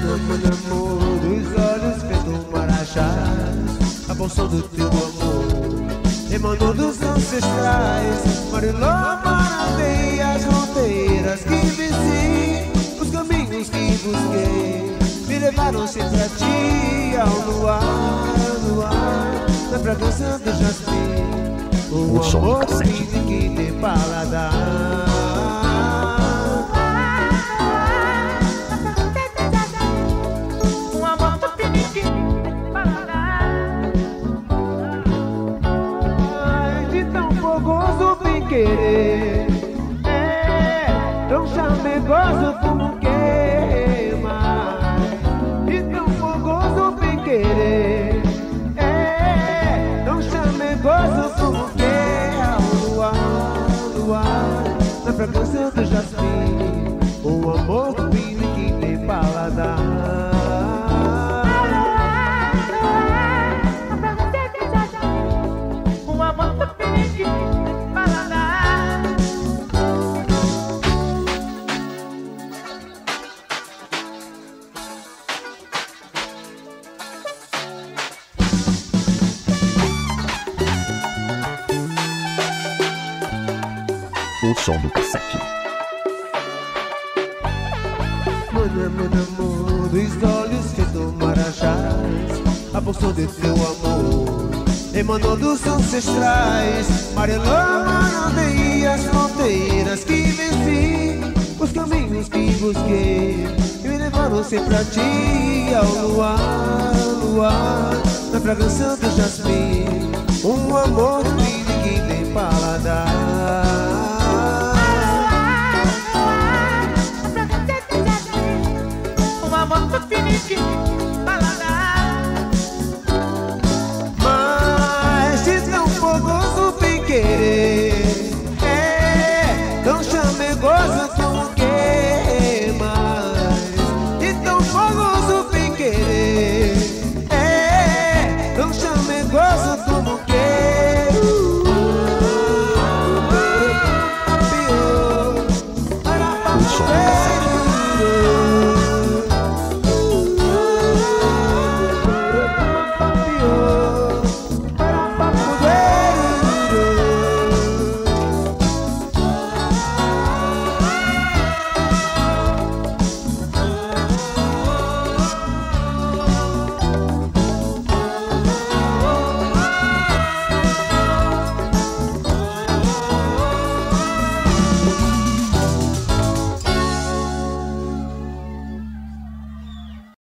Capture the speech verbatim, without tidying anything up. meu amor, dos olhos feito marajá, a bolsa do teu amor emanou dos ancestrais, Mariló, maravei as fronteiras que venci, os caminhos que busquei me levaram sempre a ti, ao luar, luar na fragrância do jasmim, o amor finge que tem paladar. Querer é tão chamegoso como queima, e tão fogoso bem querer é tão chamegoso como queima. O luar, luar na fragrância do jasmim, o amor do vinho que tem paladar. O som do K sete. Mano, mano, amor, dos olhos feito marajás, a bolsa de teu amor emanou dos ancestrais, Mariló, maravei as fronteiras que venci, os caminhos que busquei e me levaram sempre a ti, ao luar, luar na fragrância do jasmim, um amor lindo que tem paladar. Mas diz que é um fogoso bem querer, é tão chamegoso como queima, e tão fogoso bem querer, é tão chamegoso como queima. O som